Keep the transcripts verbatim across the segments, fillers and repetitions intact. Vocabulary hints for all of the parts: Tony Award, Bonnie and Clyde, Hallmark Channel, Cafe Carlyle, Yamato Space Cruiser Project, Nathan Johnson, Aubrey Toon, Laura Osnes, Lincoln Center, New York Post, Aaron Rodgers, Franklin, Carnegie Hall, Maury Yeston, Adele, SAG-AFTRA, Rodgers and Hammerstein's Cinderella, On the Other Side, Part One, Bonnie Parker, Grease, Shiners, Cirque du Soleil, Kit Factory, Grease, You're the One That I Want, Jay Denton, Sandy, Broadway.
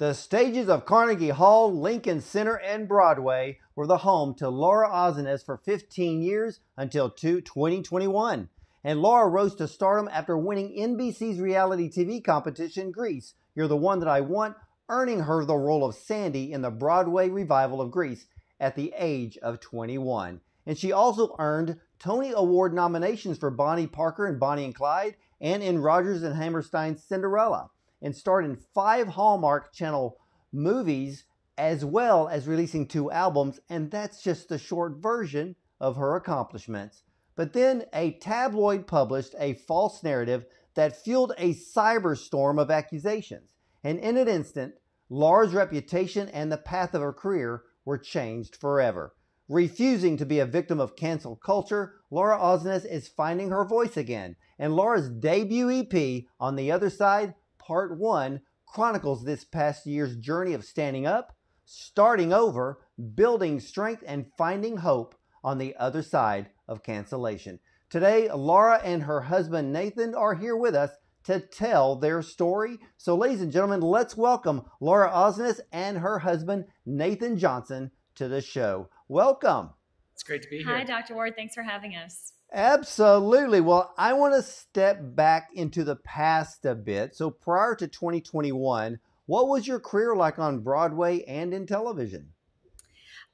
The stages of Carnegie Hall, Lincoln Center, and Broadway were the home to Laura Osnes for fifteen years until twenty twenty-one. And Laura rose to stardom after winning N B C's reality T V competition, Grease, You're the One That I Want, earning her the role of Sandy in the Broadway revival of Grease at the age of twenty-one. And she also earned Tony Award nominations for Bonnie Parker in Bonnie and Clyde and in Rodgers and Hammerstein's Cinderella, and starred in five Hallmark Channel movies as well as releasing two albums, and that's just the short version of her accomplishments. But then a tabloid published a false narrative that fueled a cyberstorm of accusations. And in an instant, Laura's reputation and the path of her career were changed forever. Refusing to be a victim of cancel culture, Laura Osnes is finding her voice again. And Laura's debut E P, On the Other Side, Part One, chronicles this past year's journey of standing up, starting over, building strength, and finding hope on the other side of cancellation. Today, Laura and her husband Nathan are here with us to tell their story. So ladies and gentlemen, let's welcome Laura Osnes and her husband Nathan Johnson to the show. Welcome. It's great to be here. Hi, Doctor Ward. Thanks for having us. Absolutely. Well, I want to step back into the past a bit. So prior to twenty twenty-one, what was your career like on Broadway and in television?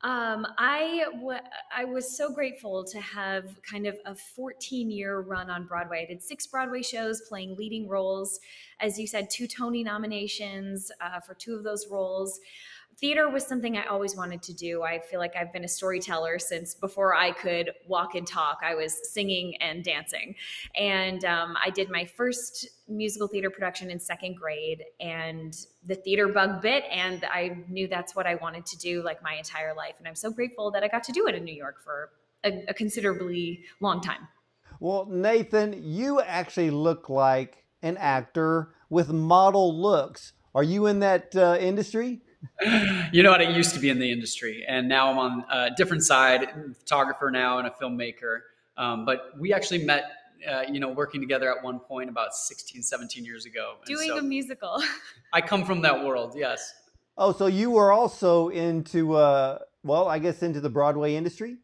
Um, I, w I was so grateful to have kind of a fourteen year run on Broadway. I did six Broadway shows playing leading roles. As you said, two Tony nominations uh, for two of those roles. Theater was something I always wanted to do. I feel like I've been a storyteller since before I could walk and talk. I was singing and dancing. And um, I did my first musical theater production in second grade, and the theater bug bit, and I knew that's what I wanted to do like my entire life. And I'm so grateful that I got to do it in New York for a, a considerably long time. Well, Nathan, you actually look like an actor with model looks. Are you in that uh, industry? You know what? I used to be in the industry, and now I'm on a different side, I'm a photographer now and a filmmaker. Um, but we actually met, uh, you know, working together at one point about sixteen, seventeen years ago. Doing so a musical. I come from that world. Yes. Oh, so you were also into, uh, well, I guess into the Broadway industry?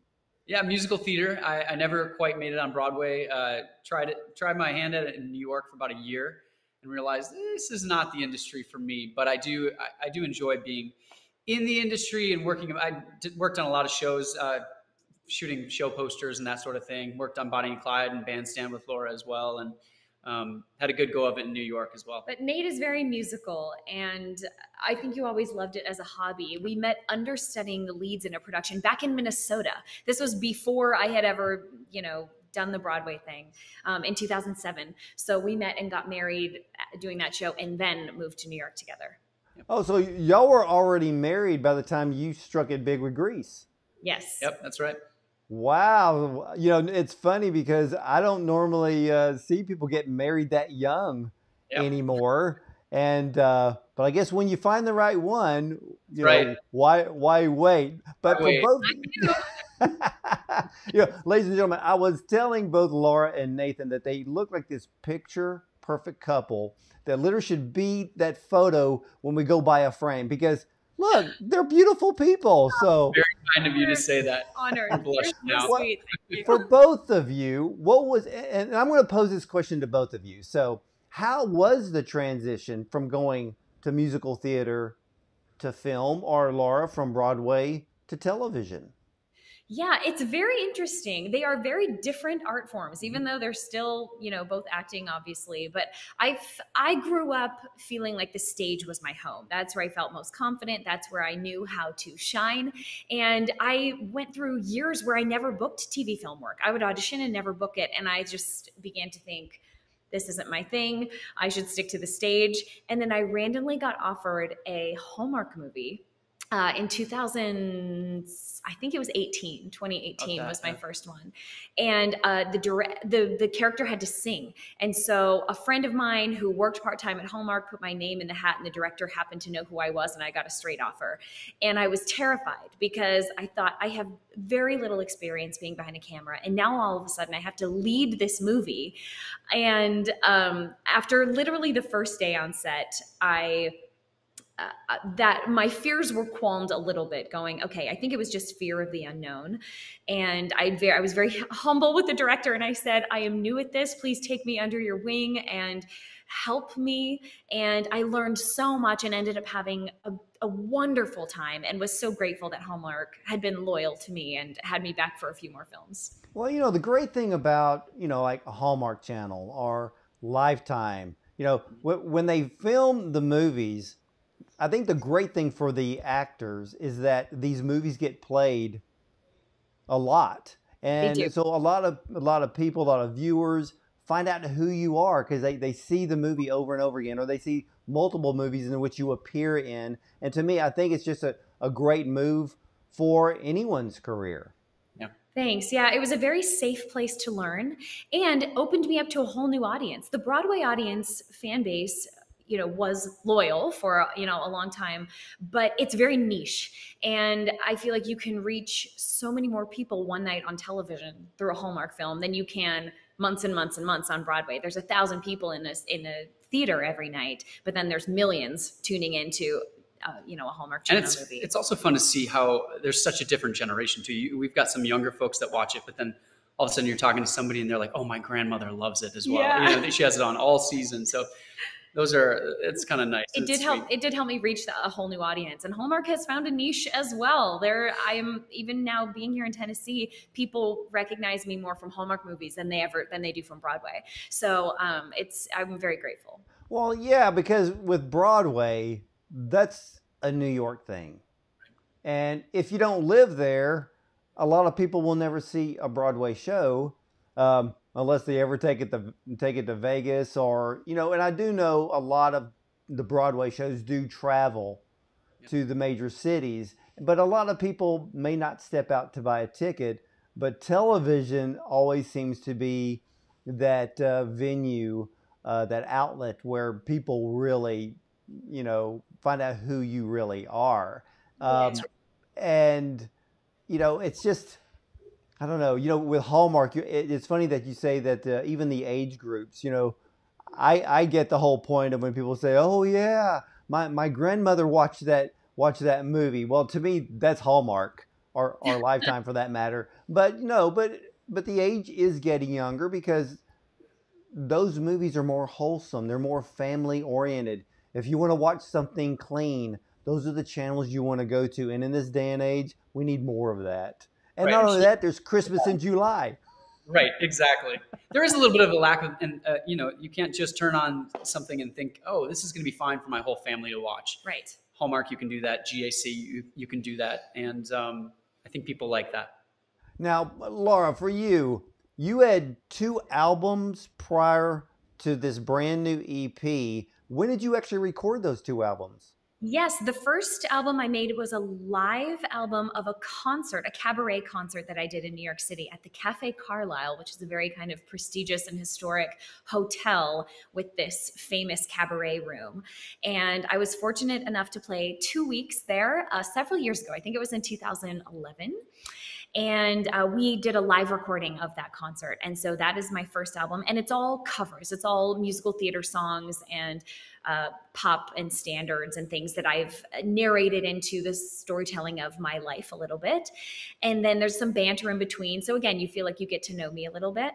Yeah. Musical theater. I, I never quite made it on Broadway. Uh, tried it, tried my hand at it in New York for about a year, and realized this is not the industry for me. But I do, I, I do enjoy being in the industry and working. I did, worked on a lot of shows, uh, shooting show posters and that sort of thing. Worked on Bonnie and Clyde and Bandstand with Laura as well, and um, had a good go of it in New York as well. But Nate is very musical, and I think you always loved it as a hobby. We met understudying the leads in a production back in Minnesota. This was before I had ever, you know, done the Broadway thing um, in two thousand seven. So we met and got married doing that show, and then moved to New York together. Oh, so y'all were already married by the time you struck it big with Grease. Yes. Yep, that's right. Wow. You know, it's funny because I don't normally uh, see people get married that young yep. anymore. And, uh, but I guess when you find the right one, you right. know, why, why wait? But for wait. both. You know, ladies and gentlemen, I was telling both Laura and Nathan that they look like this picture perfect couple that literally should be that photo when we go by a frame, because look, they're beautiful people. So very kind of you to say that. Honored. Now. Well, for both of you, what was, and I'm going to pose this question to both of you. So how was the transition from going to musical theater to film, or Laura, from Broadway to television? Yeah, it's very interesting. They are very different art forms, even though they're still, you know, both acting, obviously. But I, I grew up feeling like the stage was my home. That's where I felt most confident. That's where I knew how to shine. And I went through years where I never booked T V film work. I would audition and never book it. And I just began to think, this isn't my thing. I should stick to the stage. And then I randomly got offered a Hallmark movie. Uh, in two thousand, I think it was eighteen, twenty eighteen okay, was my yeah. first one. And uh, the, direct, the, the character had to sing. And so a friend of mine who worked part-time at Hallmark put my name in the hat, and the director happened to know who I was, and I got a straight offer. And I was terrified because I thought, I have very little experience being behind a camera, and now all of a sudden I have to lead this movie. And um, after literally the first day on set, I uh, that my fears were qualmed a little bit, going, okay, I think it was just fear of the unknown. And I I was very humble with the director, and I said, I am new at this. Please take me under your wing and help me. And I learned so much and ended up having a, a wonderful time, and was so grateful that Hallmark had been loyal to me and had me back for a few more films. Well, you know, the great thing about, you know, like a Hallmark Channel or Lifetime, you know, when they film the movies, I think the great thing for the actors is that these movies get played a lot. And so a lot of, a lot of people, a lot of viewers find out who you are, because they, they see the movie over and over again, or they see multiple movies in which you appear in. And to me, I think it's just a, a great move for anyone's career. Thanks. Yeah, it was a very safe place to learn, and opened me up to a whole new audience. The Broadway audience fan base, you know, was loyal for, you know, a long time, but it's very niche. And I feel like you can reach so many more people one night on television through a Hallmark film than you can months and months and months on Broadway. There's a thousand people in this, in a theater every night, but then there's millions tuning into Uh, you know, a Hallmark Channel and it's, movie. It's also fun to see how there's such a different generation too. You, we've got some younger folks that watch it, but then all of a sudden you're talking to somebody and they're like, "Oh, my grandmother loves it as well." Yeah. You know, she has it on all season. So those are, it's kind of nice. It did help. It did help me reach the, a whole new audience. And Hallmark has found a niche as well. There, I am even now being here in Tennessee, people recognize me more from Hallmark movies than they ever than they do from Broadway. So um, it's I'm very grateful. Well, yeah, because with Broadway, that's a New York thing. And if you don't live there, a lot of people will never see a Broadway show um, unless they ever take it to, take it to Vegas or, you know, and I do know a lot of the Broadway shows do travel yep. to the major cities, but a lot of people may not step out to buy a ticket, but television always seems to be that uh, venue, uh, that outlet where people really, you know, find out who you really are. Um, and, you know, it's just, I don't know, you know, with Hallmark, you, it, it's funny that you say that uh, even the age groups, you know, I, I get the whole point of when people say, oh yeah, my, my grandmother watched that, watched that movie. Well, to me, that's Hallmark or, or Lifetime for that matter. But no, but, but the age is getting younger because those movies are more wholesome. They're more family oriented. If you want to watch something clean, those are the channels you want to go to. And in this day and age, we need more of that. And right. Not only that, there's Christmas yeah. in July. Right, exactly. There is a little bit of a lack of, and uh, you know, you can't just turn on something and think, oh, this is going to be fine for my whole family to watch. Right. Hallmark, you can do that. G A C, you, you can do that. And um, I think people like that. Now, Laura, for you, you had two albums prior to this brand new E P. When did you actually record those two albums? Yes, the first album I made was a live album of a concert, a cabaret concert that I did in New York City at the Cafe Carlyle, which is a very kind of prestigious and historic hotel with this famous cabaret room. And I was fortunate enough to play two weeks there uh, several years ago. I think it was in two thousand eleven. And uh, we did a live recording of that concert. And so that is my first album. And it's all covers. It's all musical theater songs and uh, pop and standards and things that I've narrated into the storytelling of my life a little bit. And then there's some banter in between. So again, you feel like you get to know me a little bit.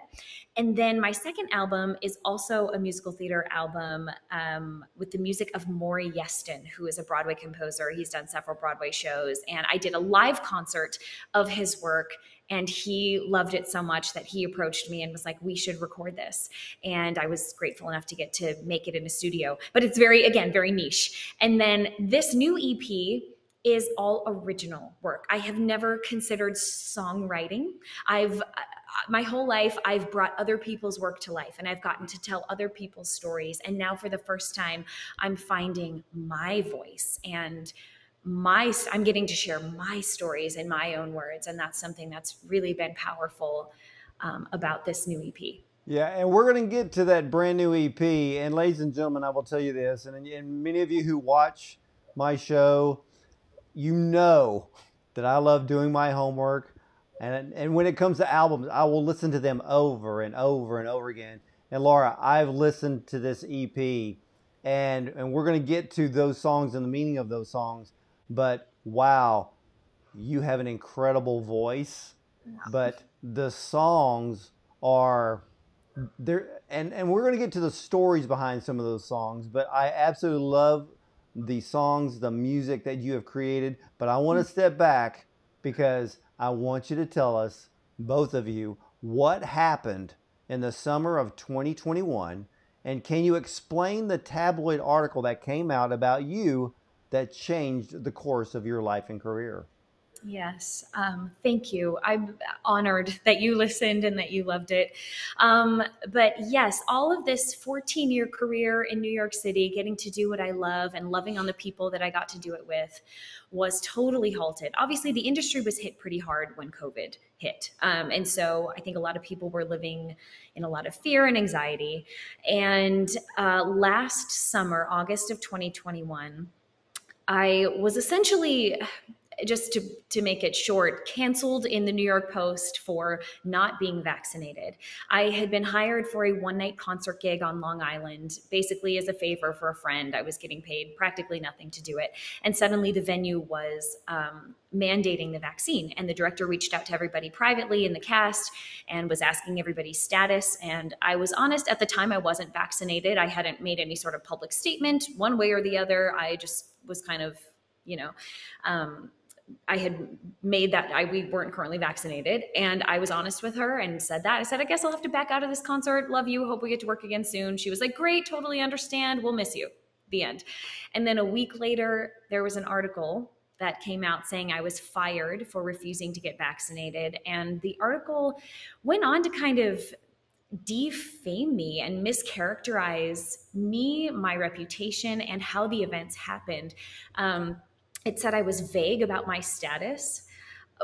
And then my second album is also a musical theater album um, with the music of Maury Yeston, who is a Broadway composer. He's done several Broadway shows. And I did a live concert of his work. work and he loved it so much that he approached me and was like, we should record this. And I was grateful enough to get to make it in a studio, but it's very, again, very niche. And then this new E P is all original work. I have never considered songwriting. I've, my whole life, I've brought other people's work to life and I've gotten to tell other people's stories. And now for the first time, I'm finding my voice and my, I'm getting to share my stories in my own words. And that's something that's really been powerful um, about this new E P. Yeah, and we're going to get to that brand new E P. And ladies and gentlemen, I will tell you this, and, and many of you who watch my show, you know that I love doing my homework. And, and when it comes to albums, I will listen to them over and over and over again. And Laura, I've listened to this E P and and we're going to get to those songs and the meaning of those songs. But wow, you have an incredible voice. But the songs are there, and and we're going to get to the stories behind some of those songs. But I absolutely love the songs, the music that you have created. But I want to step back because I want you to tell us, both of you, what happened in the summer of twenty twenty-one, and can you explain the tabloid article that came out about you that changed the course of your life and career? Yes, um, thank you. I'm honored that you listened and that you loved it. Um, but yes, all of this fourteen year career in New York City, getting to do what I love and loving on the people that I got to do it with, was totally halted. Obviously, the industry was hit pretty hard when COVID hit. Um, and so I think a lot of people were living in a lot of fear and anxiety. And uh, last summer, August of twenty twenty-one, I was essentially, just to, to make it short, canceled in the New York Post for not being vaccinated. I had been hired for a one night concert gig on Long Island, basically as a favor for a friend. I was getting paid practically nothing to do it. And suddenly the venue was um, mandating the vaccine. And the director reached out to everybody privately in the cast and was asking everybody's status. And I was honest, at the time I wasn't vaccinated. I hadn't made any sort of public statement one way or the other. I just was kind of, you know, um, I had made that I, we weren't currently vaccinated, and I was honest with her and said that. I said, I guess I'll have to back out of this concert. Love you. Hope we get to work again soon. She was like, great. Totally understand. We'll miss you. The end. And then a week later, there was an article that came out saying I was fired for refusing to get vaccinated. And the article went on to kind of defame me and mischaracterize me, my reputation, and how the events happened. Um, It said I was vague about my status,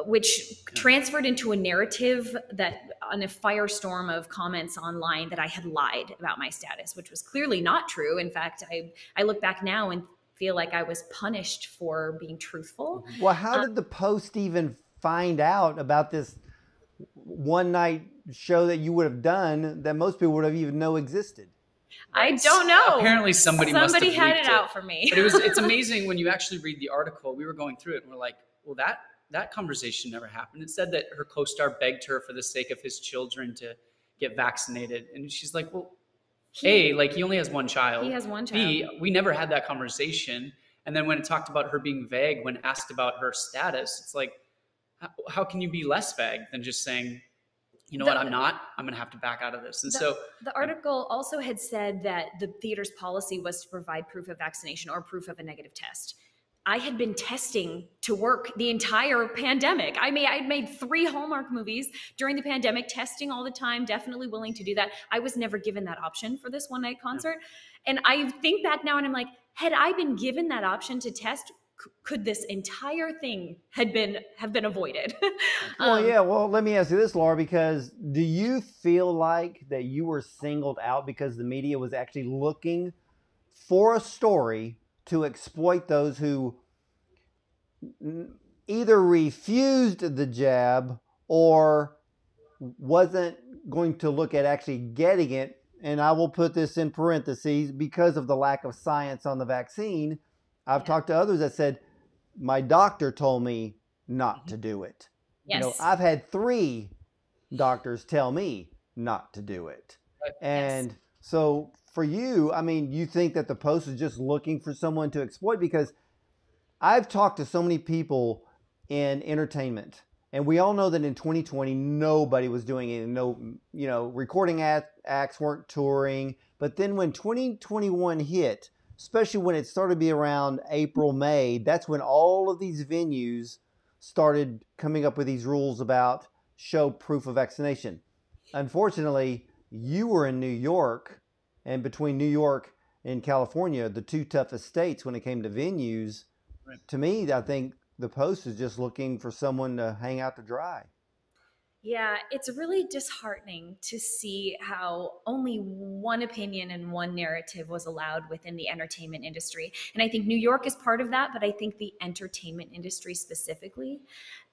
which transferred into a narrative that on a firestorm of comments online that I had lied about my status, which was clearly not true. In fact, I, I look back now and feel like I was punished for being truthful. Well, how um, did the Post even find out about this one night show that you would have done that most people would have even known existed? I don't know. Apparently somebody, somebody must have had it, it out for me. But it was, it's amazing when you actually read the article. We were going through it and we're like, well, that, that conversation never happened. It said that her co-star begged her for the sake of his children to get vaccinated. And she's like, well, he, A, like he only has one child. He has one child. B, we never had that conversation. And then when it talked about her being vague, when asked about her status, it's like, how, how can you be less vague than just saying, you know the, what, I'm not, I'm going to have to back out of this. And the, so the article also had said that the theater's policy was to provide proof of vaccination or proof of a negative test. I had been testing to work the entire pandemic. I mean, I'd made three Hallmark movies during the pandemic, testing all the time, definitely willing to do that. I was never given that option for this one night concert. No. And I think back now and I'm like, had I been given that option to test, could this entire thing had been have been avoided? um, well, yeah. Well, let me ask you this, Laura, because do you feel like that you were singled out because the media was actually looking for a story to exploit those who either refused the jab or wasn't going to look at actually getting it? And I will put this in parentheses, because of the lack of science on the vaccine. I've yeah. talked to others that said, my doctor told me not to do it. Yes. You know, I've had three doctors tell me not to do it. And yes. so for you, I mean, you think that the Post is just looking for someone to exploit? Because I've talked to so many people in entertainment, and we all know that in twenty twenty, nobody was doing it. No, you know, recording acts weren't touring. But then when twenty twenty-one hit, especially when it started to be around April, May, that's when all of these venues started coming up with these rules about show proof of vaccination. Unfortunately, you were in New York, and between New York and California, the two toughest states when it came to venues, right. to me, I think the Post is just looking for someone to hang out to dry. Yeah, it's really disheartening to see how only one opinion and one narrative was allowed within the entertainment industry. And I think New York is part of that, but I think the entertainment industry specifically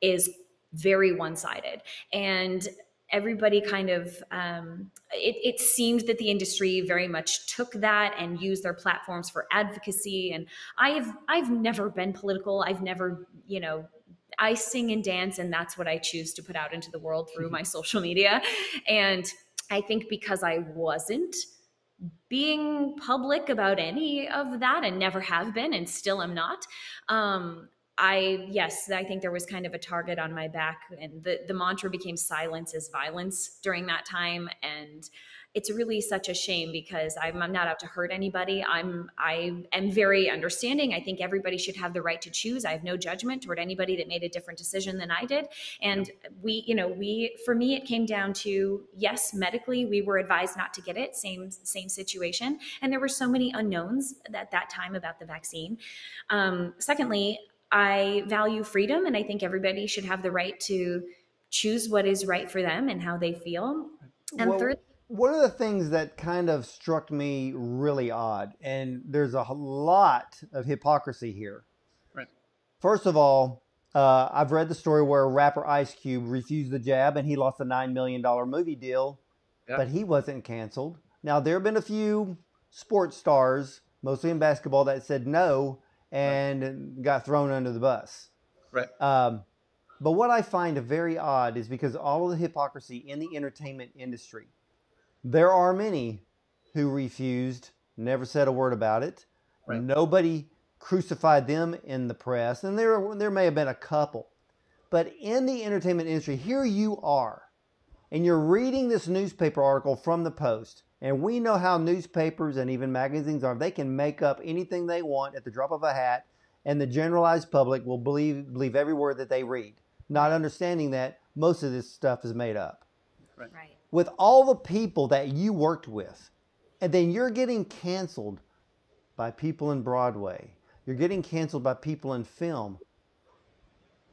is very one-sided. And everybody kind of, um, it, it seemed that the industry very much took that and used their platforms for advocacy. And I've, I've never been political. I've never, you know, I sing and dance, and that's what I choose to put out into the world through mm-hmm. my social media. And I think because I wasn't being public about any of that, and never have been, and still am not, um, I, yes, I think there was kind of a target on my back, and the, the mantra became silence is violence during that time. And it's really such a shame, because I'm, I'm not out to hurt anybody. I'm, I am very understanding. I think everybody should have the right to choose. I have no judgment toward anybody that made a different decision than I did. And we, you know, we, for me, it came down to, yes, medically, we were advised not to get it. Same, same situation. And there were so many unknowns at that time about the vaccine. Um, secondly, I value freedom, and I think everybody should have the right to choose what is right for them and how they feel. And well, third, one of the things that kind of struck me really odd, and there's a lot of hypocrisy here. Right. First of all, uh, I've read the story where rapper Ice Cube refused the jab and he lost a nine million dollar movie deal, yep. but he wasn't canceled. Now, there have been a few sports stars, mostly in basketball, that said no, and right. got thrown under the bus. Right. Um, but what I find very odd is because all of the hypocrisy in the entertainment industry, there are many who refused, never said a word about it. Right. Nobody crucified them in the press. And there, there may have been a couple. But in the entertainment industry, here you are, and you're reading this newspaper article from the Post. And we know how newspapers and even magazines are. They can make up anything they want at the drop of a hat, and the generalized public will believe, believe every word that they read, not understanding that most of this stuff is made up. Right. Right. With all the people that you worked with, and then you're getting canceled by people in Broadway. You're getting canceled by people in film.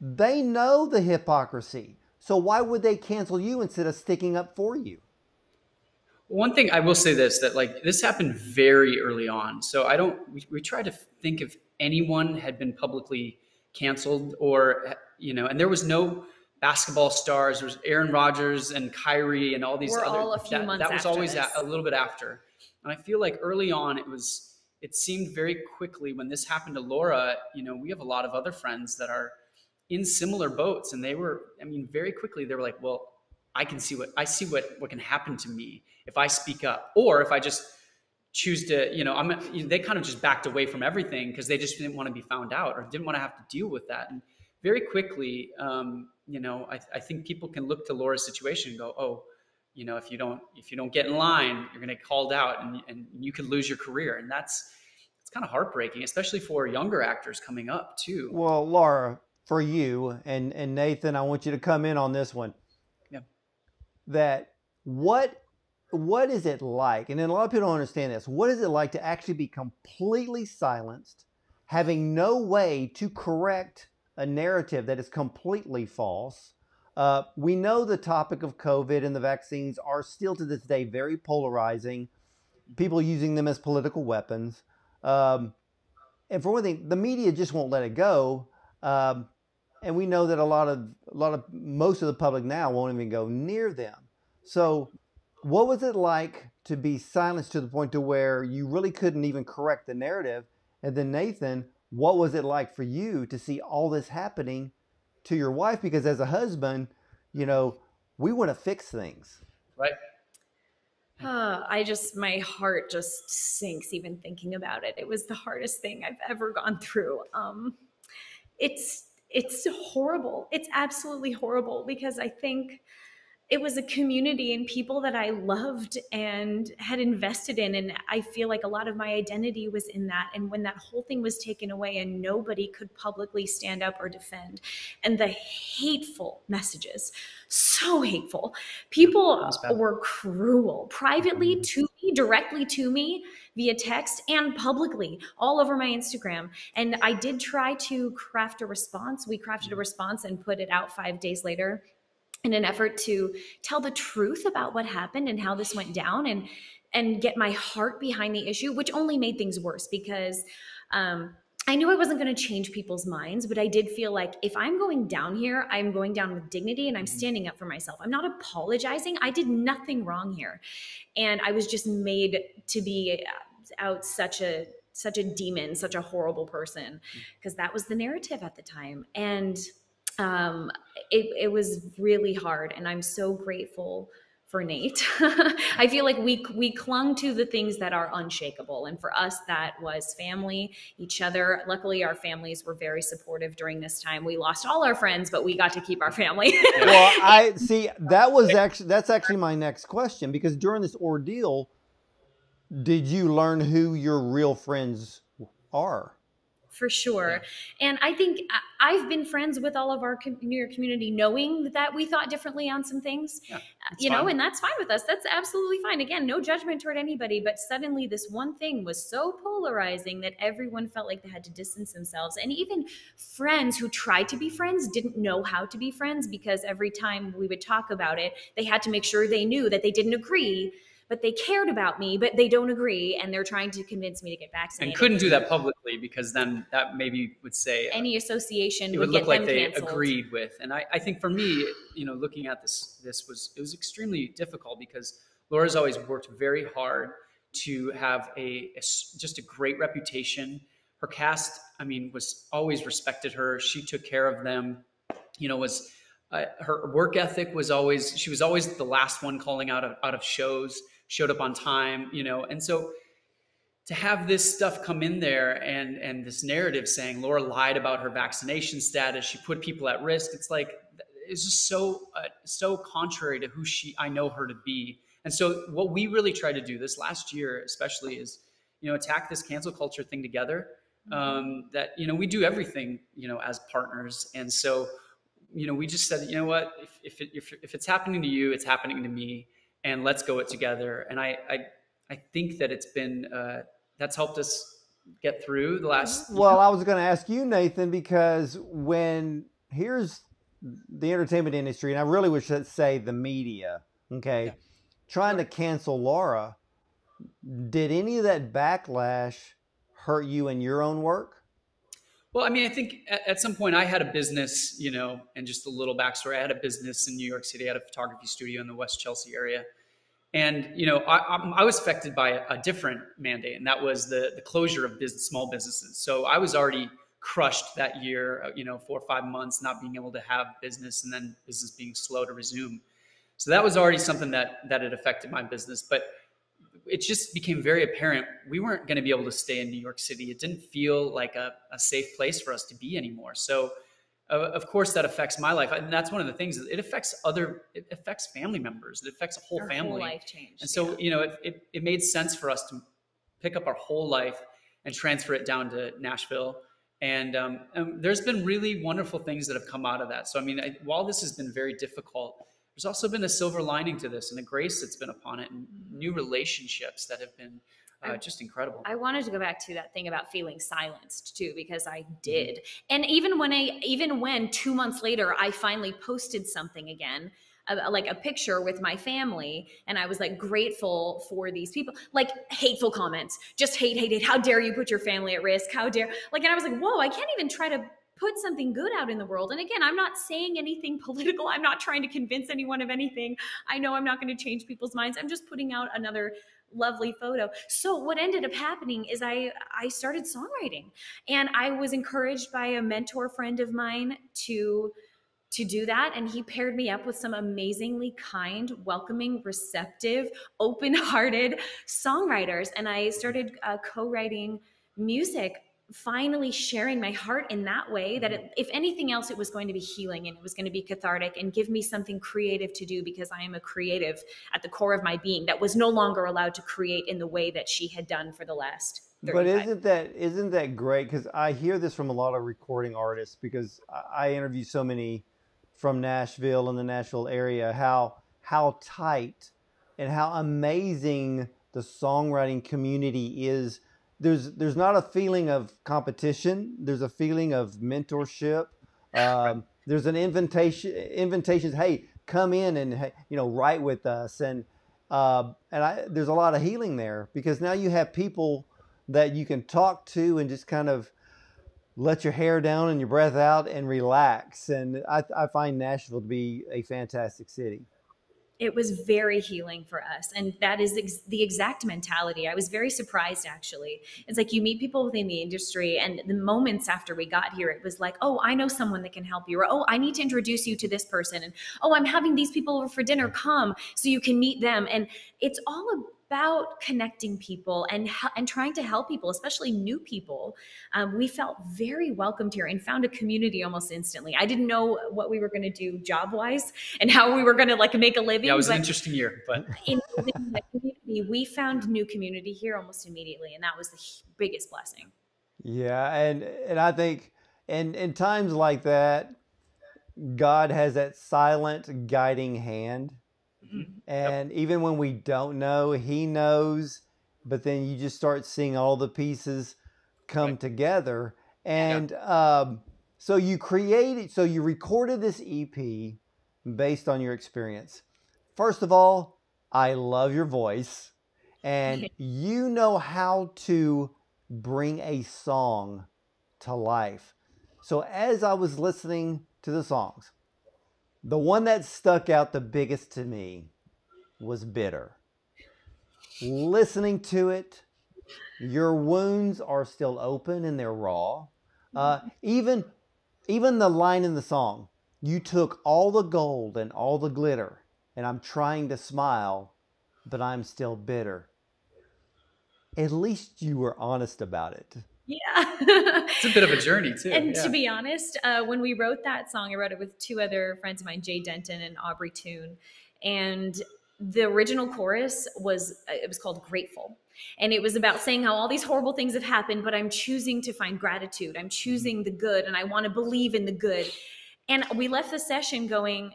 They know the hypocrisy. So why would they cancel you instead of sticking up for you? One thing I will say this, that like this happened very early on. So I don't, we, we tried to think if anyone had been publicly canceled or, you know, and there was no basketball stars. There was Aaron Rodgers and Kyrie and all these We're other, all a few that, months that was after always a, a little bit after. And I feel like early on it was, it seemed very quickly when this happened to Laura, you know, we have a lot of other friends that are in similar boats, and they were, I mean, very quickly they were like, well, I can see what I see what, what can happen to me if I speak up, or if I just choose to, you know, I'm, you know, they kind of just backed away from everything because they just didn't want to be found out or didn't want to have to deal with that. And very quickly, um, you know, I, I think people can look to Laura's situation and go, oh, you know, if you don't, if you don't get in line, you're going to get called out, and, and you could lose your career. And that's, it's kind of heartbreaking, especially for younger actors coming up too. Well, Laura, for you and, and Nathan, I want you to come in on this one. That what what is it like, and then a lot of people don't understand this, what is it like to actually be completely silenced, having no way to correct a narrative that is completely false? Uh, we know the topic of COVID and the vaccines are still to this day very polarizing, people using them as political weapons. Um, and for one thing, the media just won't let it go. Um, And we know that a lot of, a lot of, most of the public now won't even go near them. So what was it like to be silenced to the point to where you really couldn't even correct the narrative? And then Nathan, what was it like for you to see all this happening to your wife? Because as a husband, you know, we want to fix things. Right. Uh, I just, my heart just sinks even thinking about it. It was the hardest thing I've ever gone through. Um, it's, It's horrible. It's absolutely horrible, because I think it was a community and people that I loved and had invested in. And I feel like a lot of my identity was in that. And when that whole thing was taken away and nobody could publicly stand up or defend, and the hateful messages, so hateful, people were cruel privately to me, directly to me, via text, and publicly all over my Instagram. And I did try to craft a response. We crafted a response and put it out five days later in an effort to tell the truth about what happened and how this went down, and, and get my heart behind the issue, which only made things worse, because um, I knew I wasn't going to change people's minds, but I did feel like if I'm going down here, I'm going down with dignity and I'm standing up for myself. I'm not apologizing. I did nothing wrong here. And I was just made to be out such a, such a demon, such a horrible person, because that was the narrative at the time. And um, it, it was really hard. And I'm so grateful for Nate. I feel like we we clung to the things that are unshakable. And for us, that was family, each other. Luckily, our families were very supportive during this time. We lost all our friends, but we got to keep our family. Well, I see, that was actually, that's actually my next question, because during this ordeal, did you learn who your real friends are? For sure. And I think I've been friends with all of our New York community, knowing that we thought differently on some things, yeah, you know, fine. And that's fine with us. That's absolutely fine. Again, no judgment toward anybody. But suddenly this one thing was so polarizing that everyone felt like they had to distance themselves. And even friends who tried to be friends didn't know how to be friends, because every time we would talk about it, they had to make sure they knew that they didn't agree, but they cared about me, but they don't agree, and they're trying to convince me to get vaccinated. And couldn't do that publicly, because then that maybe would say- uh, any association would, would get them canceled. It would look like they agreed with. And I, I think for me, you know, looking at this, this was, it was extremely difficult, because Laura's always worked very hard to have a, a just a great reputation. Her cast, I mean, was always respected her. She took care of them, you know, was, uh, her work ethic was always, she was always the last one calling out of, out of shows. Showed up on time, you know, and so to have this stuff come in there and and this narrative saying Laura lied about her vaccination status, she put people at risk. It's like, it's just so uh, so contrary to who she I know her to be. And so what we really tried to do this last year, especially, is you know attack this cancel culture thing together. Mm-hmm. Um, that you know we do everything you know as partners, and so you know we just said you know what if if, it, if, if it's happening to you, it's happening to me. And let's go it together. And I, I, I think that it's been, uh, that's helped us get through the last. Well, I was going to ask you, Nathan, because when here's the entertainment industry, and I really wish that say the media, okay, yeah. trying to cancel Laura, did any of that backlash hurt you in your own work? Well, I mean, I think at, at some point I had a business, you know, and just a little backstory. I had a business in New York City. I had a photography studio in the West Chelsea area. And, you know, I, I was affected by a, a different mandate, and that was the, the closure of business, small businesses. So I was already crushed that year, you know, four or five months not being able to have business, and then business being slow to resume. So that was already something that, that had affected my business. But it just became very apparent we weren't going to be able to stay in New York City. It didn't feel like a, a safe place for us to be anymore. So, uh, of course, that affects my life, and that's one of the things. It affects other. It affects family members. It affects a whole Our family. Whole life changed. And so, yeah. you know, it, it it made sense for us to pick up our whole life and transfer it down to Nashville. And, um, and there's been really wonderful things that have come out of that. So, I mean, I, while this has been very difficult, there's also been a silver lining to this and a grace that's been upon it, and new relationships that have been uh, just incredible. I wanted to go back to that thing about feeling silenced too, because I did. And even when I, even when two months later, I finally posted something again, a, like a picture with my family, and I was like grateful for these people, like hateful comments, just hate, hate, hate. How dare you put your family at risk? How dare, like, and I was like, whoa, I can't even try to put something good out in the world. And again, I'm not saying anything political. I'm not trying to convince anyone of anything. I know I'm not going to change people's minds. I'm just putting out another lovely photo. So what ended up happening is I, I started songwriting, and I was encouraged by a mentor friend of mine to, to do that. And he paired me up with some amazingly kind, welcoming, receptive, open-hearted songwriters. And I started uh, co-writing music, finally sharing my heart in that way, that it, if anything else, it was going to be healing, and it was going to be cathartic and give me something creative to do, because I am a creative at the core of my being that was no longer allowed to create in the way that she had done for the last thirty-five. But isn't that, isn't that great? Because I hear this from a lot of recording artists, because I interview so many from Nashville and the Nashville area, how, how tight and how amazing the songwriting community is. There's there's not a feeling of competition. There's a feeling of mentorship. Um, there's an invitation. Invitations. Hey, come in and you know write with us. And uh, and I, there's a lot of healing there, because now you have people that you can talk to and just kind of let your hair down and your breath out and relax. And I, I find Nashville to be a fantastic city. It was very healing for us. And that is ex the exact mentality. I was very surprised, actually. It's like you meet people within the industry, and the moments after we got here, it was like, oh, I know someone that can help you. Or, oh, I need to introduce you to this person. And, oh, I'm having these people over for dinner. Come so you can meet them. And it's all about connecting people and, and trying to help people, especially new people. Um, we felt very welcomed here and found a community almost instantly. I didn't know what we were going to do job-wise and how we were going to like make a living. Yeah, it was an interesting year. But in the community, we found new community here almost immediately, and that was the biggest blessing. Yeah, and and I think and in times like that, God has that silent guiding hand. And yep. even when we don't know, he knows, but then you just start seeing all the pieces come right. together. And yep. um, so you created, so you recorded this E P based on your experience. First of all, I love your voice, and you know how to bring a song to life. So as I was listening to the songs, the one that stuck out the biggest to me was Bitter. Listening to it, your wounds are still open and they're raw. Uh, even, even the line in the song, you took all the gold and all the glitter, and I'm trying to smile, but I'm still bitter. At least you were honest about it. Yeah. It's a bit of a journey too. And yeah. to be honest, uh, when we wrote that song, I wrote it with two other friends of mine, Jay Denton and Aubrey Toon. And the original chorus was, it was called Grateful. And it was about saying how all these horrible things have happened, but I'm choosing to find gratitude. I'm choosing the good, and I want to believe in the good. And we left the session going,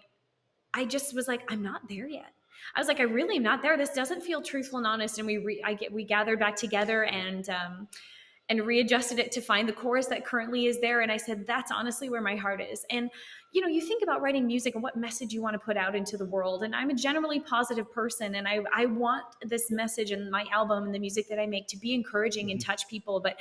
I just was like, I'm not there yet. I was like, I really am not there. This doesn't feel truthful and honest. And we, re I get, we gathered back together and, um, and readjusted it to find the chorus that currently is there. And I said, that's honestly where my heart is. And, you know, you think about writing music and what message you want to put out into the world. And I'm a generally positive person. And I, I want this message and my album and the music that I make to be encouraging and touch people. But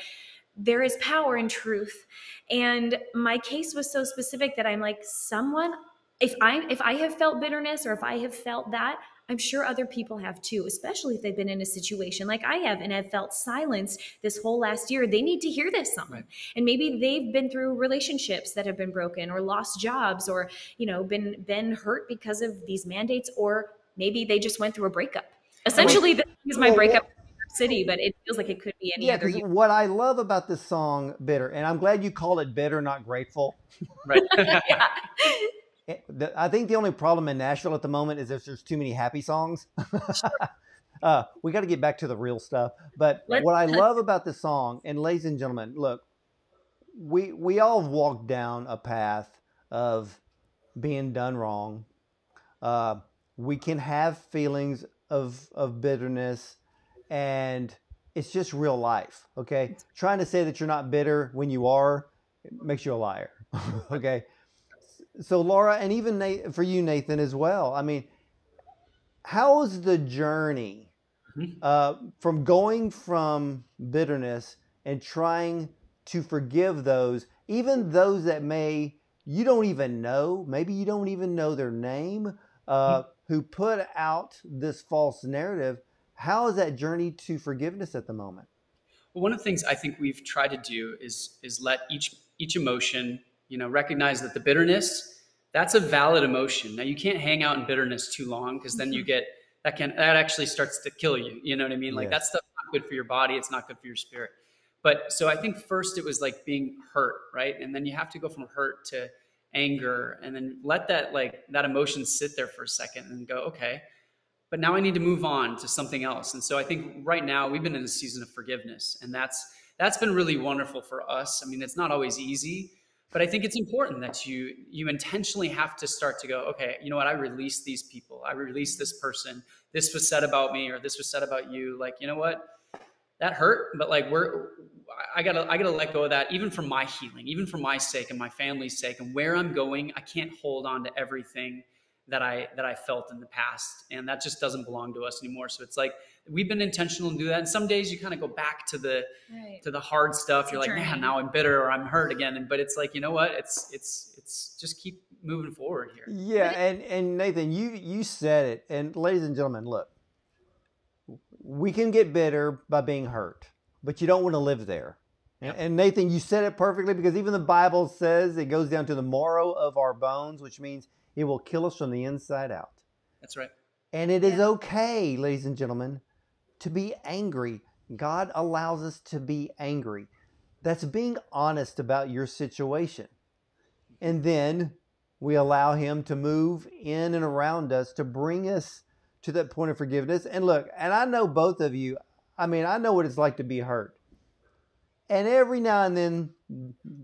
there is power in truth. And my case was so specific that I'm like, someone, if I, if I have felt bitterness or if I have felt that, I'm sure other people have too, especially if they've been in a situation like I have and have felt silenced this whole last year. They need to hear this song. Right. And maybe they've been through relationships that have been broken or lost jobs or, you know, been, been hurt because of these mandates, or maybe they just went through a breakup. Essentially, this is my breakup city, but it feels like it could be any yeah, other. Year. What I love about this song, Bitter, and I'm glad you called it Bitter, not Grateful. Right. Yeah. I think the only problem in Nashville at the moment is there's, there's too many happy songs. uh, we got to get back to the real stuff. But what I love about this song, and ladies and gentlemen, look, we, we all walked down a path of being done wrong. Uh, we can have feelings of, of bitterness, and it's just real life, okay? Trying to say that you're not bitter when you are, it makes you a liar, okay? So Laura, and even Nathan, for you, Nathan, as well. I mean, how's the journey uh, from going from bitterness and trying to forgive those, even those that may, you don't even know, maybe you don't even know their name, uh, who put out this false narrative. How is that journey to forgiveness at the moment? Well, one of the things I think we've tried to do is, is let each, each emotion, you know, recognize that the bitterness, that's a valid emotion. Now you can't hang out in bitterness too long, because then you get, that can, that actually starts to kill you. You know what I mean? Like yeah. that stuff's not good for your body. It's not good for your spirit. But so I think first it was like being hurt, right? And then you have to go from hurt to anger, and then let that, like that emotion sit there for a second and go, okay, but now I need to move on to something else. And so I think right now we've been in a season of forgiveness, and that's, that's been really wonderful for us. I mean, it's not always easy, but I think it's important that you you intentionally have to start to go, okay, you know what, I release these people. I release this person. This was said about me, or this was said about you. Like, you know what, that hurt, but like we're, I gotta, I gotta let go of that, even for my healing, even for my sake and my family's sake and where I'm going. I can't hold on to everything. that I that I felt in the past, and that just doesn't belong to us anymore. So it's like we've been intentional to do that. And some days you kind of go back to the right. to the hard stuff. It's You're like, journey. Man, now I'm bitter or I'm hurt again. And but it's like, you know what? It's it's it's just keep moving forward here. Yeah, and and Nathan, you you said it. And ladies and gentlemen, look, we can get bitter by being hurt, but you don't want to live there. Yep. And Nathan, you said it perfectly, because even the Bible says it goes down to the marrow of our bones, which means it will kill us from the inside out. That's right. And it yeah. is okay, ladies and gentlemen, to be angry. God allows us to be angry. That's being honest about your situation. And then we allow him to move in and around us to bring us to that point of forgiveness. And look, and I know both of you, I mean, I know what it's like to be hurt. And every now and then,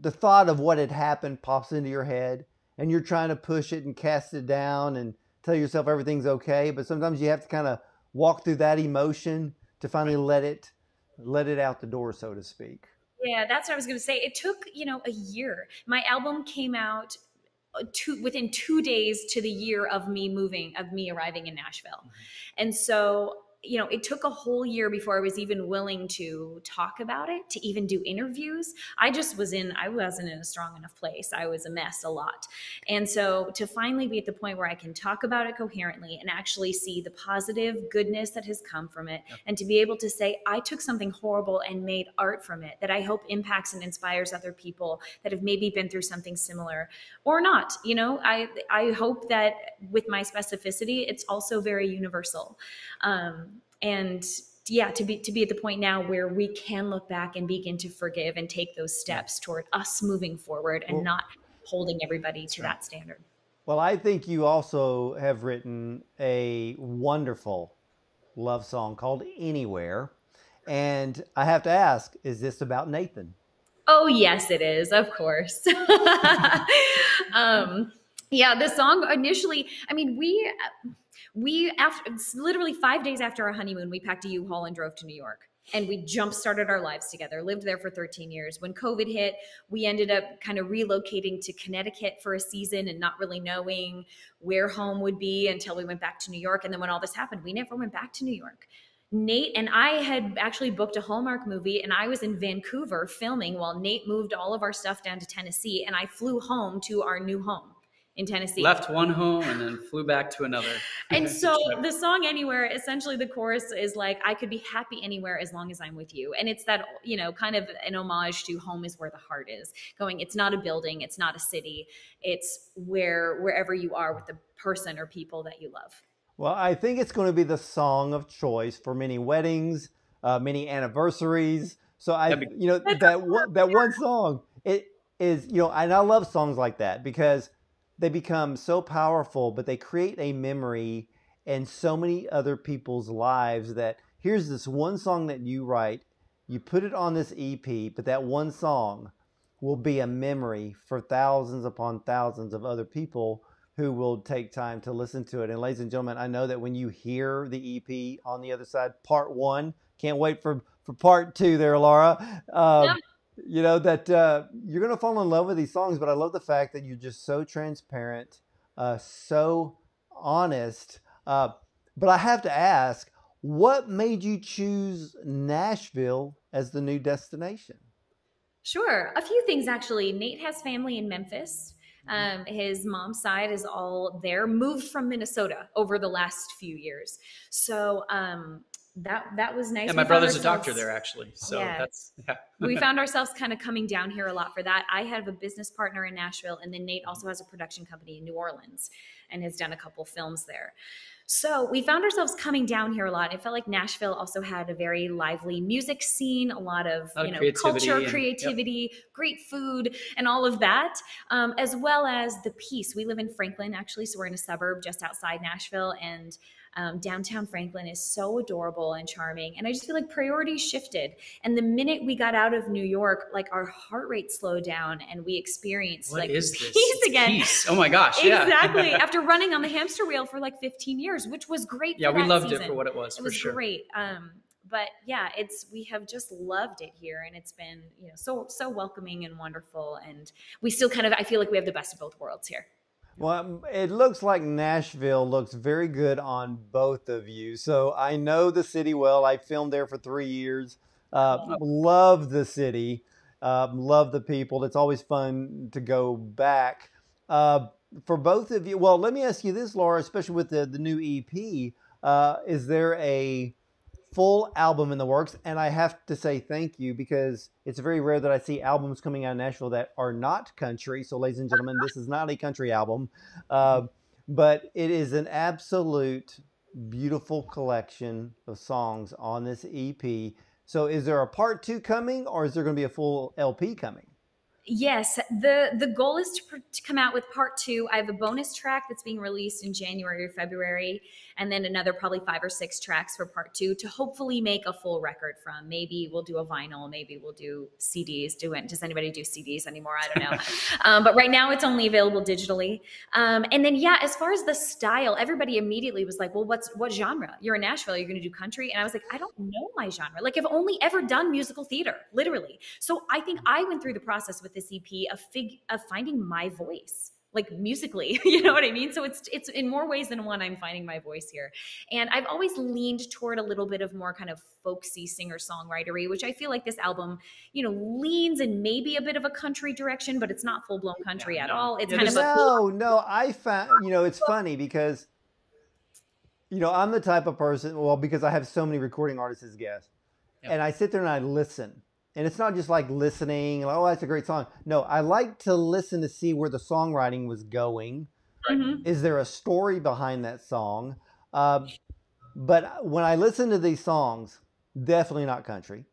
the thought of what had happened pops into your head, and you're trying to push it and cast it down and tell yourself everything's okay. But sometimes you have to kind of walk through that emotion to finally let it, let it out the door, so to speak. Yeah, that's what I was going to say. It took, you know, a year. My album came out Two, within two days to the year of me moving, of me arriving in Nashville. And so, you know, it took a whole year before I was even willing to talk about it, to even do interviews. I just was in, I wasn't in a strong enough place. I was a mess a lot. And so to finally be at the point where I can talk about it coherently and actually see the positive goodness that has come from it. Yep. And to be able to say, I took something horrible and made art from it that I hope impacts and inspires other people that have maybe been through something similar or not. You know, I, I hope that with my specificity, it's also very universal. Um, And yeah, to be, to be at the point now where we can look back and begin to forgive and take those steps toward us moving forward and well, not holding everybody to right. that standard. Well, I think you also have written a wonderful love song called Anywhere. And I have to ask, is this about Nathan? Oh, yes, it is. Of course. um, yeah, the song initially, I mean, we... We, after literally five days after our honeymoon, we packed a U-Haul and drove to New York, and we jump started our lives together, lived there for thirteen years. When COVID hit, we ended up kind of relocating to Connecticut for a season and not really knowing where home would be until we went back to New York. And then when all this happened, we never went back to New York. Nate and I had actually booked a Hallmark movie, and I was in Vancouver filming while Nate moved all of our stuff down to Tennessee, and I flew home to our new home in Tennessee. Left one home and then flew back to another. And so the song Anywhere, essentially the chorus is like, I could be happy anywhere as long as I'm with you. And it's that, you know, kind of an homage to home is where the heart is going. It's not a building. It's not a city. It's where, wherever you are with the person or people that you love. Well, I think it's going to be the song of choice for many weddings, uh, many anniversaries. So I, you know, that one, that one song, it is, you know, and I love songs like that because they become so powerful, but they create a memory in so many other people's lives that here's this one song that you write, you put it on this E P, but that one song will be a memory for thousands upon thousands of other people who will take time to listen to it. And ladies and gentlemen, I know that when you hear the E P On the Other Side, part one, can't wait for, for part two there, Laura. Um, yeah. You know, that uh, you're going to fall in love with these songs, but I love the fact that you're just so transparent, uh, so honest. Uh, but I have to ask, what made you choose Nashville as the new destination? Sure. A few things, actually. Nate has family in Memphis. Um, his mom's side is all there, moved from Minnesota over the last few years. So, um, that that was nice. And my brother's a doctor there, actually. So yeah. that's yeah. we found ourselves kind of coming down here a lot for that. I have a business partner in Nashville, and then Nate also has a production company in New Orleans and has done a couple films there. So we found ourselves coming down here a lot. It felt like Nashville also had a very lively music scene, a lot of, you know, culture, creativity, great food, and all of that, um, as well as the peace. We live in Franklin, actually, so we're in a suburb just outside Nashville, and Um, downtown Franklin is so adorable and charming. And I just feel like priorities shifted. And the minute we got out of New York, like our heart rate slowed down and we experienced what like is peace this? Again. Peace. Oh my gosh. Exactly. Yeah. After running on the hamster wheel for like fifteen years, which was great. Yeah. We loved season. It for what it was. It for was sure. great. Um, but yeah, it's, we have just loved it here, and it's been, you know, so, so welcoming and wonderful. And we still kind of, I feel like we have the best of both worlds here. Well, it looks like Nashville looks very good on both of you. So I know the city well. I filmed there for three years. Uh, oh. Love the city. Uh, love the people. It's always fun to go back. Uh, for both of you, well, let me ask you this, Laura, especially with the, the new E P. Uh, is there a full album in the works? And I have to say thank you, because it's very rare that I see albums coming out of Nashville that are not country. So, ladies and gentlemen, this is not a country album, uh, but it is an absolute beautiful collection of songs on this E P. So is there a part two coming, or is there going to be a full L P coming? Yes, the, the goal is to, to come out with part two. I have a bonus track that's being released in January or February, and then another probably five or six tracks for part two to hopefully make a full record from. Maybe we'll do a vinyl, maybe we'll do C Ds. Do it. Does anybody do C Ds anymore? I don't know. um, but right now it's only available digitally. Um, and then, yeah, as far as the style, everybody immediately was like, well, what's what genre? You're in Nashville, you're going to do country? And I was like, I don't know my genre. Like, I've only ever done musical theater, literally. So I think I went through the process with this E P of fig of finding my voice, like musically, you know what I mean? So it's it's in more ways than one I'm finding my voice here. And I've always leaned toward a little bit of more kind of folksy singer-songwritery, which I feel like this album, you know, leans in maybe a bit of a country direction, but it's not full-blown country no, at no. all. It's no, kind of a No, no, I found, you know, it's funny because, you know, I'm the type of person, well, because I have so many recording artists as guests, yep. and I sit there and I listen. And it's not just like listening, like, oh, that's a great song. No, I like to listen to see where the songwriting was going. Mm-hmm. Is there a story behind that song? Uh, but when I listen to these songs, definitely not country.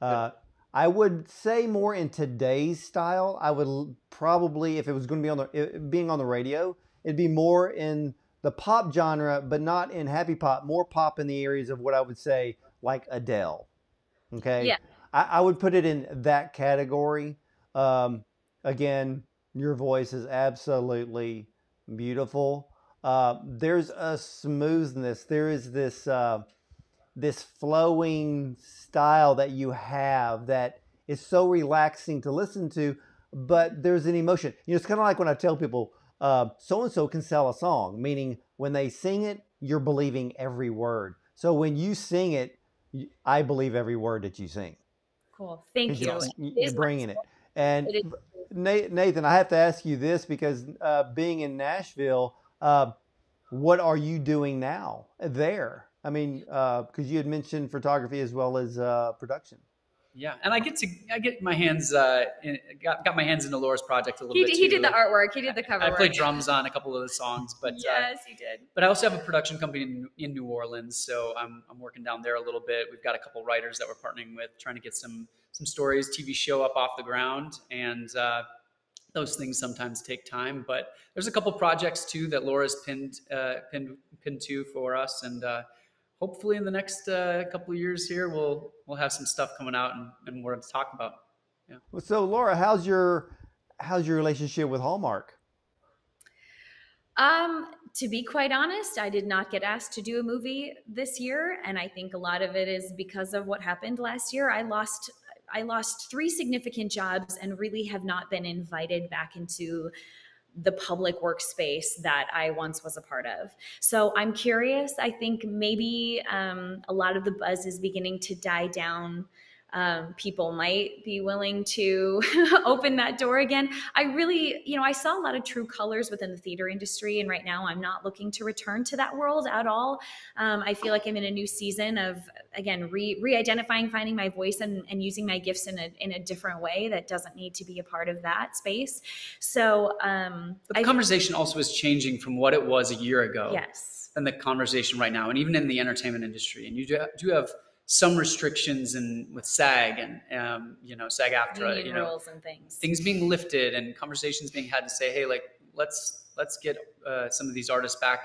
Uh, I would say more in today's style. I would probably, if it was going to be on the it, being on the radio, it'd be more in the pop genre, but not in happy pop. More pop in the areas of what I would say like Adele. Okay. Yeah. I would put it in that category. Um, again, your voice is absolutely beautiful. Uh, there's a smoothness. There is this uh, this flowing style that you have that is so relaxing to listen to, but there's an emotion. You know, it's kind of like when I tell people, uh, so-and-so can sell a song, meaning when they sing it, you're believing every word. So when you sing it, I believe every word that you sing. Cool. Thank you. You're, you're bringing it. And Nathan, I have to ask you this because uh, being in Nashville, uh, what are you doing now there? I mean, because uh, you had mentioned photography as well as uh, production. Yeah, and I get to I get my hands uh, in, got got my hands into Laura's project a little he bit. Did, he did the artwork. He did the cover. I, I played drums on a couple of the songs, but yes, uh, he did. But I also have a production company in, in New Orleans, so I'm I'm working down there a little bit. We've got a couple writers that we're partnering with, trying to get some some stories, T V show up off the ground, and uh, those things sometimes take time. But there's a couple projects too that Laura's pinned uh, pinned pinned to for us, and. Uh, Hopefully in the next uh, couple of years here, we'll we'll have some stuff coming out and, and more to talk about. Yeah. Well, so Laura, how's your how's your relationship with Hallmark? Um, to be quite honest, I did not get asked to do a movie this year, and I think a lot of it is because of what happened last year. I lost I lost three significant jobs and really have not been invited back into the public workspace that I once was a part of. So I'm curious. I think maybe um, a lot of the buzz is beginning to die down. Um, people might be willing to open that door again. I really, you know, I saw a lot of true colors within the theater industry, and right now I'm not looking to return to that world at all. Um, I feel like I'm in a new season of, again, re re-identifying, finding my voice, and, and using my gifts in a, in a different way that doesn't need to be a part of that space. So um, but the I conversation also is changing from what it was a year ago. Yes. And the conversation right now, and even in the entertainment industry, and you do, do have some restrictions and with SAG and, um, you know, SAG-AFTRA, you know, rules and things. things being lifted and conversations being had to say, hey, like, let's, let's get uh, some of these artists back,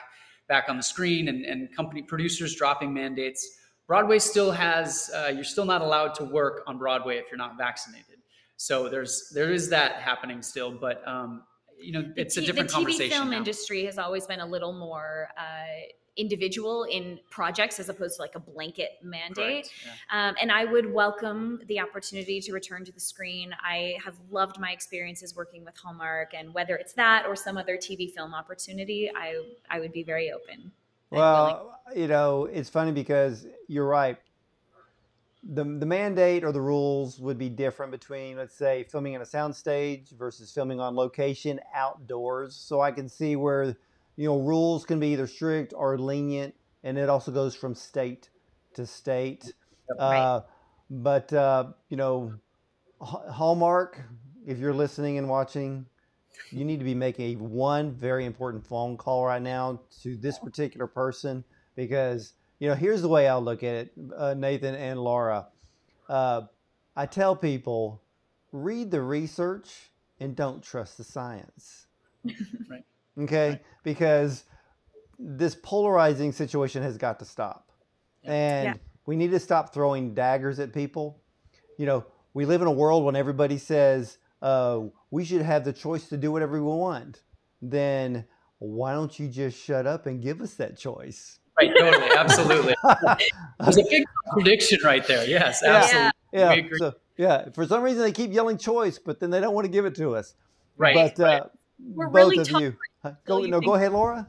back on the screen, and, and company producers dropping mandates. Broadway still has, uh, you're still not allowed to work on Broadway if you're not vaccinated. So there's, there is that happening still, but um, you know, it's a different conversation. The T V film industry has always been a little more uh, individual in projects as opposed to like a blanket mandate. Yeah. Um, and I would welcome the opportunity to return to the screen. I have loved my experiences working with Hallmark, and whether it's that or some other T V film opportunity, I, I would be very open. Well, you know, it's funny because you're right. The, the mandate or the rules would be different between, let's say, filming on a soundstage versus filming on location outdoors. So I can see where, you know, rules can be either strict or lenient, and it also goes from state to state. Right. Uh, but, uh, you know, Hallmark, if you're listening and watching, you need to be making one very important phone call right now to this particular person, because... You know, here's the way I look at it, uh, Nathan and Laura. Uh, I tell people, read the research and don't trust the science. Right. Okay? Right. Because this polarizing situation has got to stop. Yeah. And yeah. we need to stop throwing daggers at people. You know, we live in a world when everybody says, uh, we should have the choice to do whatever we want. Then why don't you just shut up and give us that choice? Right, totally, absolutely. There's a big contradiction right there. Yes, absolutely. Yeah, yeah. So, yeah, for some reason they keep yelling choice, but then they don't want to give it to us. Right. But right. Uh, we're both really of tolerant. You. Huh? Go, you no, go ahead, Laura.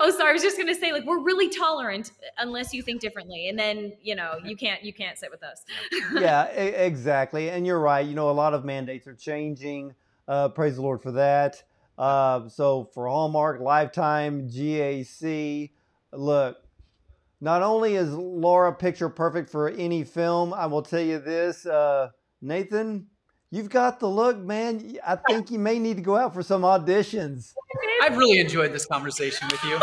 Oh, sorry. I was just going to say, like, we're really tolerant unless you think differently, and then you know you can't you can't sit with us. Yeah, exactly. And you're right. You know, a lot of mandates are changing. Uh, praise the Lord for that. Uh, so for Hallmark, Lifetime, G A C. Look, not only is Laura picture perfect for any film, I will tell you this, uh, Nathan, you've got the look, man. I think you may need to go out for some auditions. I've really enjoyed this conversation with you.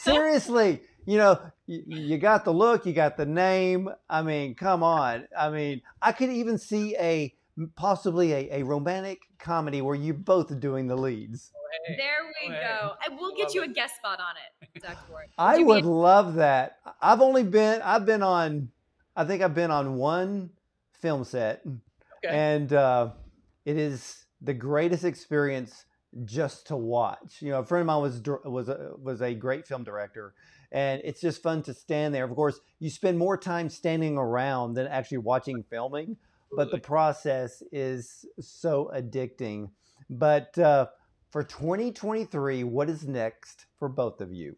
Seriously, you know, you, you got the look, you got the name. I mean, come on. I mean, I could even see a possibly a, a romantic comedy where you both are doing the leads. There we go. I will get you a guest spot on it, Doctor Ward. I would love that. I've only been, I've been on, I think I've been on one film set, okay. and uh, it is the greatest experience just to watch. You know, a friend of mine was was a, was a great film director, and it's just fun to stand there. Of course, you spend more time standing around than actually watching filming, but the process is so addicting. But uh, for twenty twenty-three, what is next for both of you?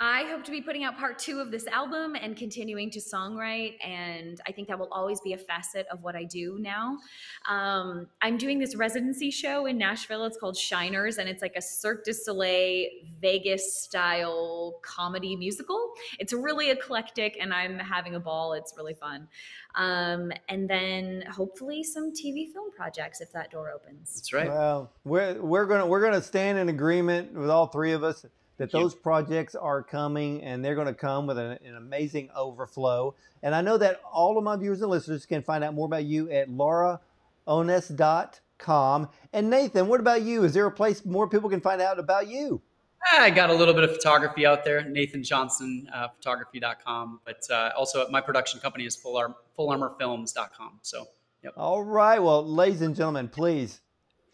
I hope to be putting out part two of this album and continuing to songwrite, and I think that will always be a facet of what I do now. Um, I'm doing this residency show in Nashville. It's called Shiners, and it's like a Cirque du Soleil Vegas-style comedy musical. It's really eclectic, and I'm having a ball. It's really fun. Um, and then hopefully some T V film projects if that door opens. That's right. Well, we're we're gonna we're gonna stand in agreement with all three of us that those projects are coming, and they're going to come with an, an amazing overflow. And I know that all of my viewers and listeners can find out more about you at laura osnes dot com. And Nathan, what about you? Is there a place more people can find out about you? I got a little bit of photography out there, nathan johnson photography dot com. Uh, but uh, also my production company is full, Ar full armor films dot com. So, yep. All right. Well, ladies and gentlemen, please,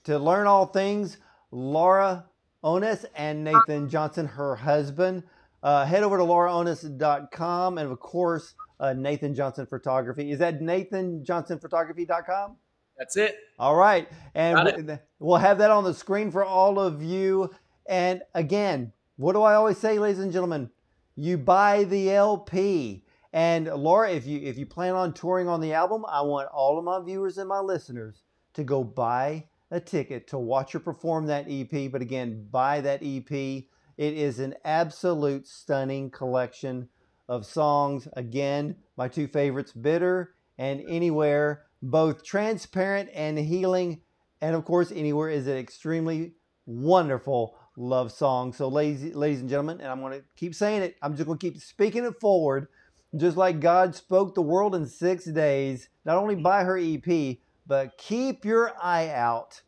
to learn all things, Laura Osnes and Nathan Johnson, her husband. Uh, head over to laura osnes dot com, and of course, uh, Nathan Johnson Photography. Is that nathan johnson photography dot com? That's it. All right. And it. We'll have that on the screen for all of you. And again, what do I always say, ladies and gentlemen? You buy the L P. And Laura, if you, if you plan on touring on the album, I want all of my viewers and my listeners to go buy a ticket to watch her perform that E P. But again, buy that E P. It is an absolute stunning collection of songs. Again, my two favorites, Bitter and Anywhere, both transparent and healing. And of course, Anywhere is an extremely wonderful love song. So ladies, ladies and gentlemen, and I'm going to keep saying it, I'm just going to keep speaking it forward. Just like God spoke the world in six days, not only buy her E P, but keep your eye out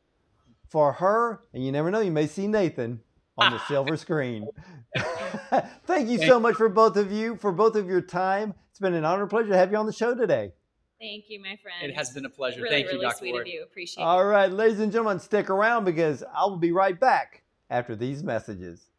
for her. And you never know, you may see Nathan on the silver screen. Thank you so much for both of you, for both of your time. It's been an honor and pleasure to have you on the show today. Thank you, my friend. It has been a pleasure. Really, Thank really you, Doctor Sweet Ward. Of you. Appreciate it. All right, ladies and gentlemen, stick around because I will be right back after these messages.